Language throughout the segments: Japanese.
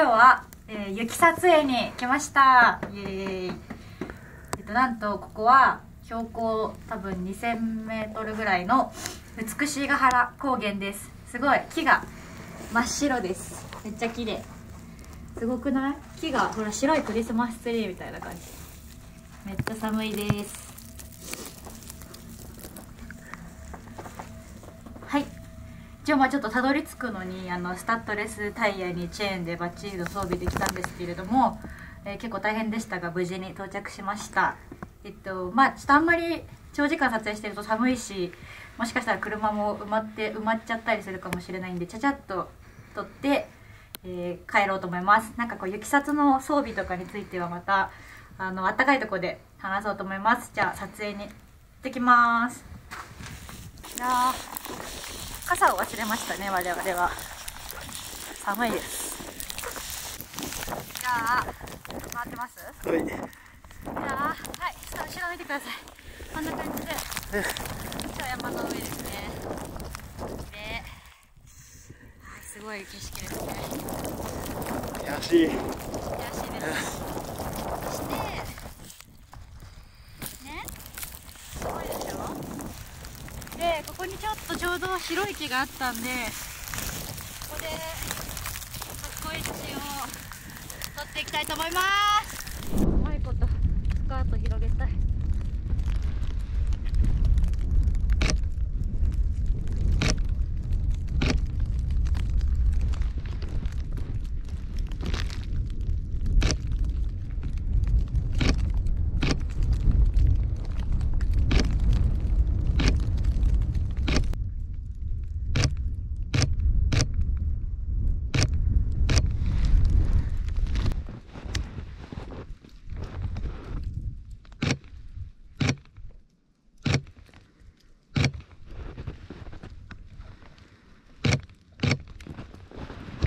今日は、雪撮影に来ました。イエーイ。なんとここは標高多分 2000m ぐらいの美しが原高原です。すごい木が真っ白です。めっちゃ綺麗。すごくない？木がほら白いクリスマスツリーみたいな感じ。めっちゃ寒いです。はい、一応まあちょっとたどり着くのにスタッドレスタイヤにチェーンでバッチリと装備できたんですけれども、結構大変でしたが無事に到着しました。まあちょっとあんまり長時間撮影してると寒いし、もしかしたら車も埋まっちゃったりするかもしれないんで、ちゃちゃっと撮って、帰ろうと思います。なんかこう雪撮の装備とかについてはまたあったかいとこで話そうと思います。じゃあ撮影に行ってきます。いやー、傘を忘れましたね。我々は寒いです。じゃあ回ってます。はい。じゃあはい、ちょっと後ろ見てください。こんな感じで超山の上ですね。で、はい、すごい景色ですね。悔しい。悔しいです。そしてね、すごいでしょ。で、ここにちょっとちょうど白い木があったんで、ここでかっこいい写真を撮っていきたいと思います。うまいことスカート広げたい。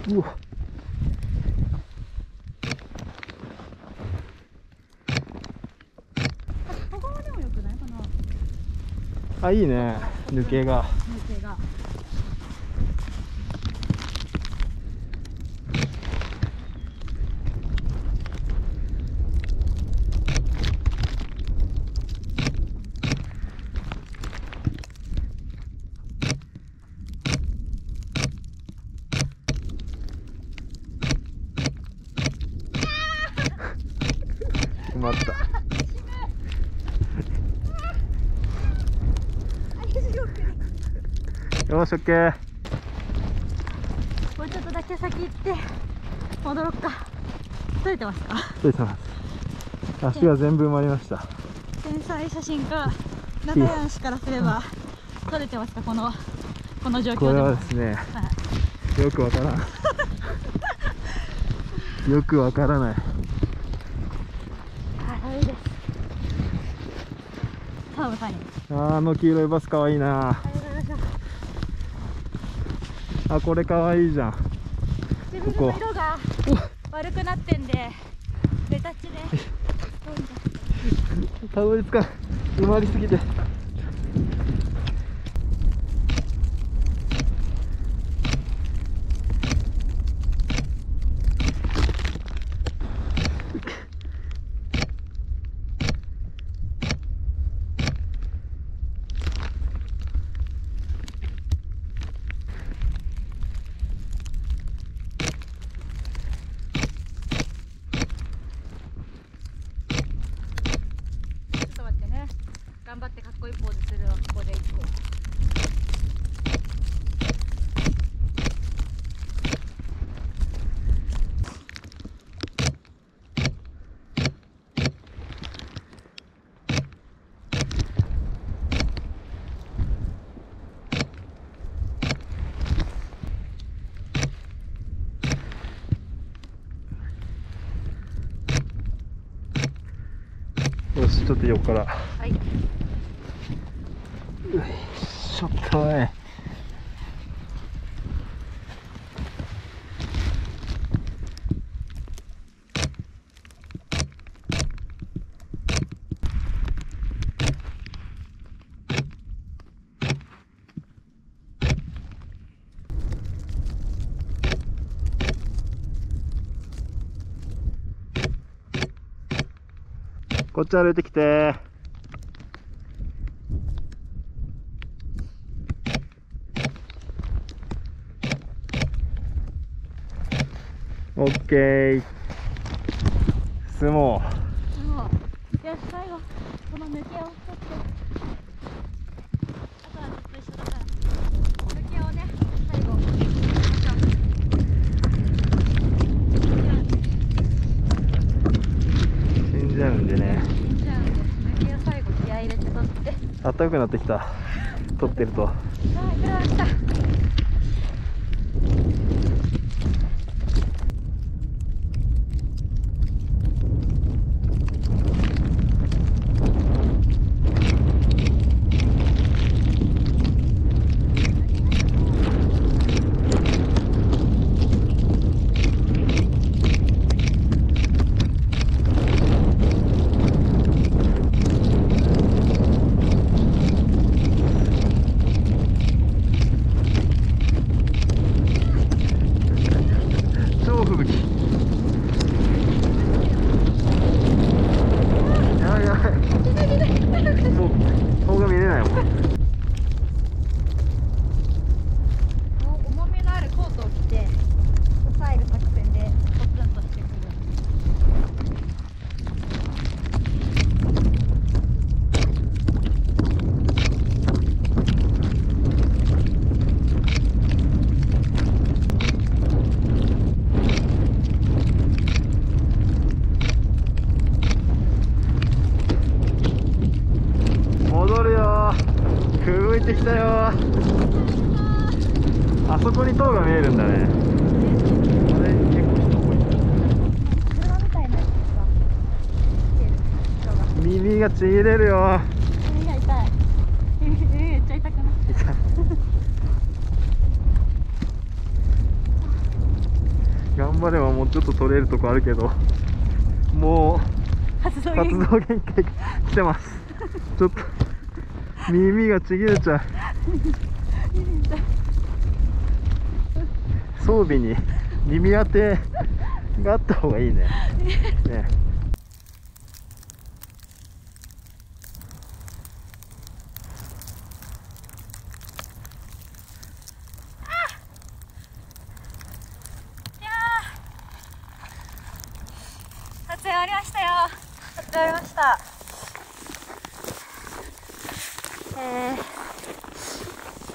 うわ、ここはでも良くないかな。あ、いいね、抜けが。よし、オッケー。もうちょっとだけ先行って戻ろっか。取れてますか？取れてます。足が全部埋まりました。天才写真家中谷氏からすれば取れてますか？この状況でも。これはですね、はい、よくわからないよくわからない。あ、いいです。澤部さんにあの黄色いバスかわいいな。あ、これかわいいじゃん。自分の色が悪くなってんで、レタッチでたどり着かない。埋まりすぎて。頑張ってかっこいいポーズするわ。ここで1個。よし、ちょっと横から。はい、ちょっとね。こっち歩いてきて。オッケー。相撲。よし、最後、この抜けを取って。あったかくなってきた。撮ってると。来たよー。あそこに塔が見えるんだね。あれ結構人多い。車みたいなやつが来てる。耳がちぎれるよ。耳が痛い。耳めっちゃ痛くなってた。頑張ればもうちょっと取れるとこあるけど、もう活動限界来てます。ちょっと。耳がちぎれちゃう。装備に耳当てがあった方がいいね。ね。いやー。撮影終わりましたよ。撮影終わりました。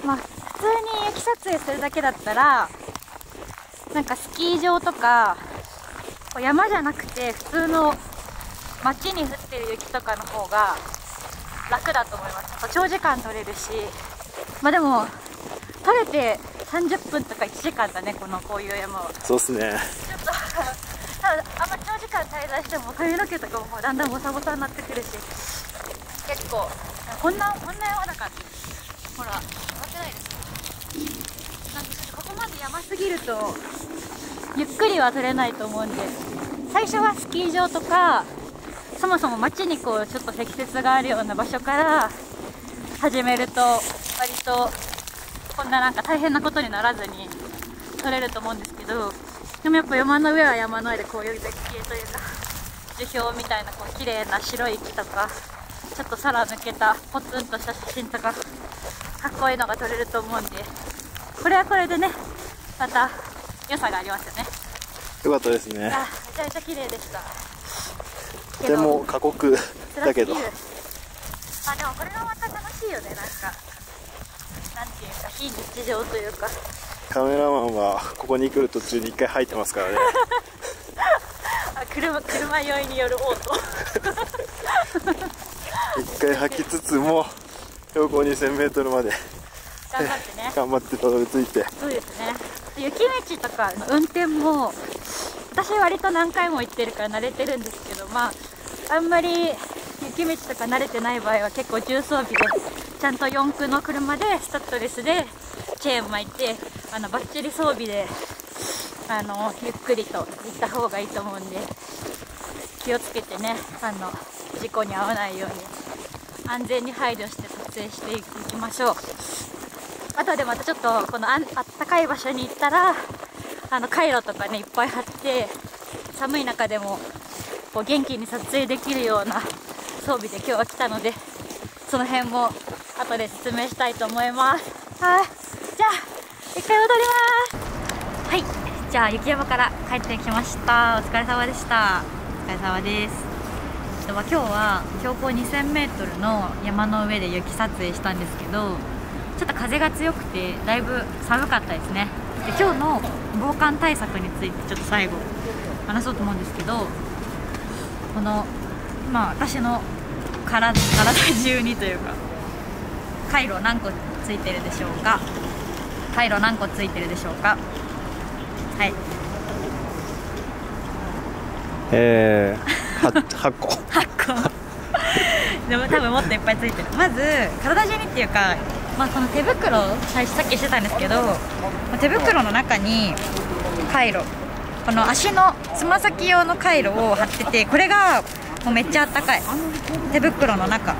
まあ、普通に雪撮影するだけだったらなんかスキー場とか山じゃなくて普通の街に降ってる雪とかの方が楽だと思います。長時間撮れるし、まあ、でも撮れて30分とか1時間だね、こういう山は。そうっすね。ちょっとただあんま長時間滞在しても髪の毛とかもだんだんボサボサになってくるし、結構こんな山だからほら上がってないです。なんかちょっとここまで山すぎるとゆっくりは撮れないと思うんで、最初はスキー場とかそもそも街にこうちょっと積雪があるような場所から始めると割とこんななんか大変なことにならずに撮れると思うんですけど、でもやっぱ山の上は山の上でこういう絶景というか樹氷みたいなこう綺麗な白い木とか。ちょっと空抜けたポツンとした写真とかかっこいいのが撮れると思うんで、これはこれでねまた良さがありますよね。良かったですね。めちゃめちゃ綺麗でした。とても過酷だけど、あ、でもこれがまた楽しいよね。なんていうか非日常というか。カメラマンはここに来る途中に1回入ってますからね。車酔いによる嘔吐。一回吐きつつも標高 2000m まで頑張ってね、頑張ってたどり着いて。そうですね。雪道とかの運転も私割と何回も行ってるから慣れてるんですけど、まああんまり雪道とか慣れてない場合は結構重装備でちゃんと4駆の車でスタッドレスでチェーン巻いてバッチリ装備でゆっくりと行った方がいいと思うんで、気をつけてね、事故に遭わないように。安全に配慮して撮影していきましょう。あとでまたちょっとこの あったかい場所に行ったらカイロとかねいっぱい貼って、寒い中でもこう元気に撮影できるような装備で今日は来たので、その辺も後で説明したいと思います。はい、じゃあ一回戻ります。はい、じゃあ雪山から帰ってきました。お疲れ様でした。お疲れ様です。今日は標高 2000m の山の上で雪撮影したんですけど、ちょっと風が強くてだいぶ寒かったですね。で、今日の防寒対策についてちょっと最後話そうと思うんですけど、このまあ私の体中にというか、カイロ何個ついてるでしょうか。カイロ何個ついてるでしょうか。はい、8個でも多分もっといっぱいついてる。まず体中にっていうか、まあ、この手袋最初さっきしてたんですけど、手袋の中にカイロ、この足のつま先用のカイロを貼ってて、これがもうめっちゃあったかい。手袋の中、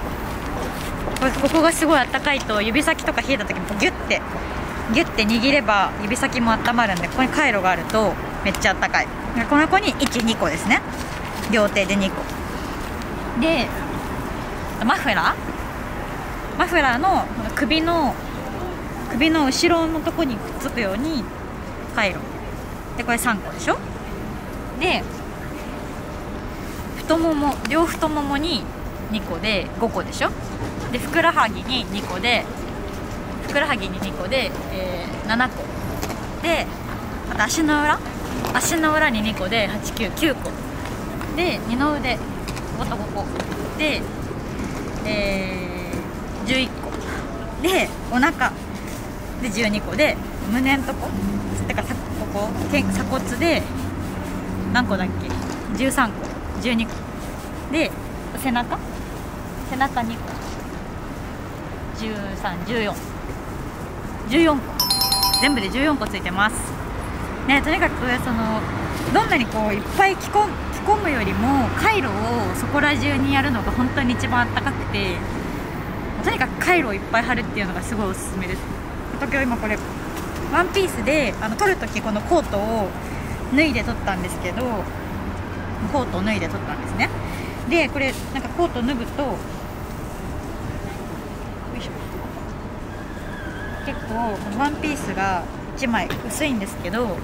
ここがすごいあったかいと、指先とか冷えた時もギュッて握れば指先も温まるんで、ここにカイロがあるとめっちゃあったかい。この子に12個ですね。両手で2個で、マフラーの首の後ろのとこにくっつくようにカイロで、これ3個でしょ。で、太もも、両太ももに2個で5個でしょ。で、ふくらはぎに2個で、7個で、あと足の裏に2個で8、9個で、二の腕5個で、11個で、お腹で12個で、胸のとこってか、ここ鎖骨で何個だっけ、13個12個で、背中2個1314個、全部で14個ついてますね。とにかくそのどんなにこういっぱい着込むよりも、カイロをそこら中にやるのが本当に一番あったかくて、とにかくカイロをいっぱい貼るっていうのがすごいおすすめです。東京今これワンピースで、撮るときこのコートを脱いで撮ったんですけど、コートを脱いで撮ったんですね。で、これなんかコートを脱ぐと結構このワンピースが1枚薄いんですけど、こ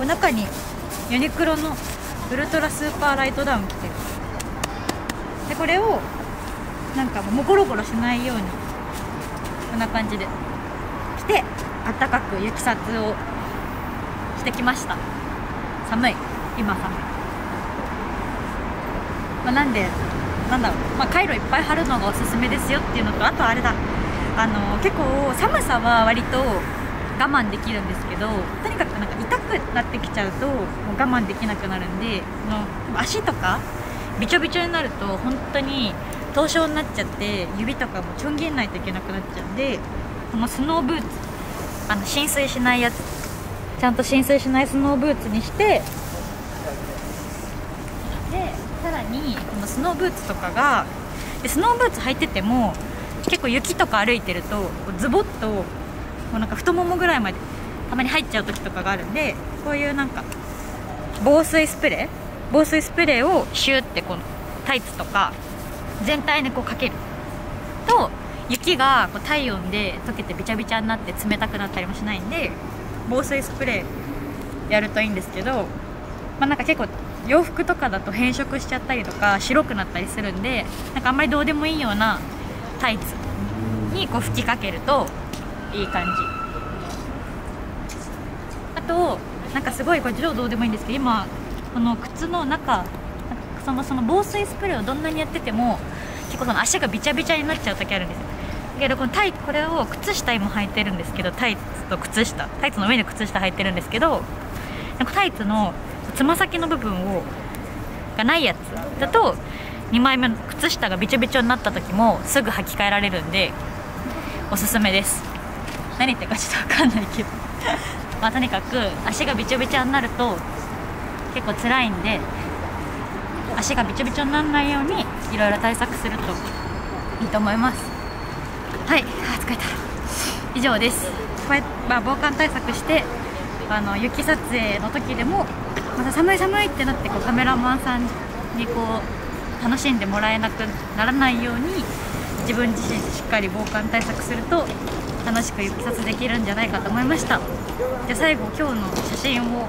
の中にユニクロのウルトラスーパーライトダウン着てる。で、これをなんかもうゴロゴロしないようにこんな感じで着て、あったかく雪撮をしてきました。寒い、今寒い、まあ、なんでなんだろう、まあ、カイロいっぱい貼るのがおすすめですよっていうのと、あとあれだ、結構寒さは割と我慢できるんですけど、とにかくなんか痛くなってきちゃうともう我慢できなくなるんで、足とかびちょびちょになると本当に凍傷になっちゃって、指とかもちょん切んないといけなくなっちゃうんで、このスノーブーツ、浸水しないやつ、ちゃんと浸水しないスノーブーツにして、でさらにこのスノーブーツとかが、でスノーブーツ履いてても結構雪とか歩いてるとズボッとなんか太ももぐらいまでたまに入っちゃう時とかがあるんで、こういうなんか防水スプレーをシューってこのタイツとか全体にこうかけると、雪がこう体温で溶けてびちゃびちゃになって冷たくなったりもしないんで、防水スプレーやるといいんですけど、まあ、なんか結構洋服とかだと変色しちゃったりとか白くなったりするんで、なんかあんまりどうでもいいようなタイツにこう吹きかけるといい感じ。あとなんかすごい、これどうでもいいんですけど、今この靴の中、その防水スプレーをどんなにやってても結構その足がびちゃびちゃになっちゃう時あるんですよ。だけどこれを靴下今履いてるんですけど、タイツの上に靴下履いてるんですけど、なんかタイツのつま先の部分がないやつだと2枚目の靴下がびちょびちょになった時もすぐ履き替えられるんでおすすめです。何言ってるかちょっと分かんないけどまあとにかく足がびちょびちょになると結構辛いんで、足がびちょびちょにならないようにいろいろ対策するといいと思います。はい、疲れた。以上です。こうやって、まあ、防寒対策して、雪撮影の時でもまた寒い寒いってなってこうカメラマンさんにこう楽しんでもらえなくならないように自分自身しっかり防寒対策すると楽しく雪撮できるんじゃないかと思いました。で最後今日の写真を、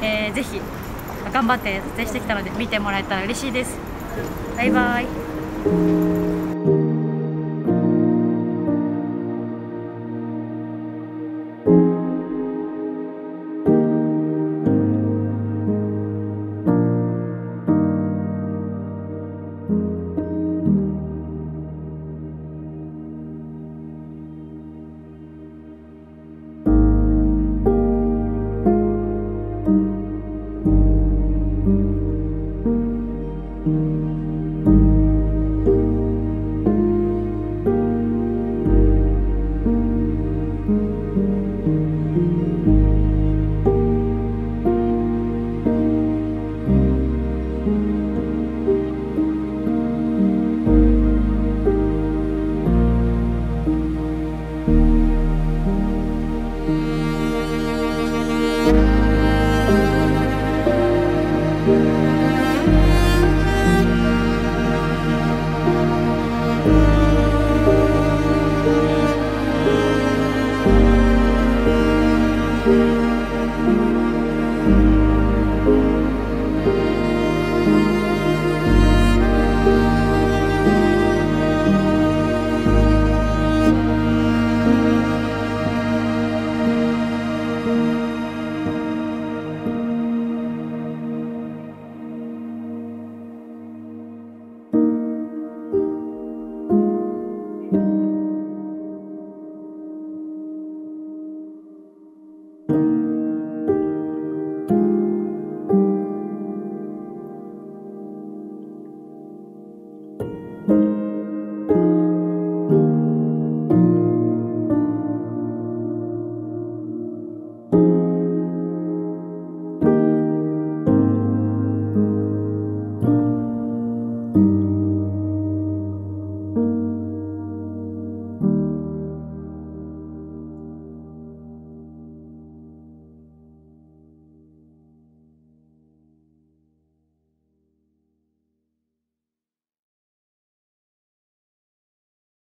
ぜひ頑張って撮影してきたので見てもらえたら嬉しいです。バイバイ。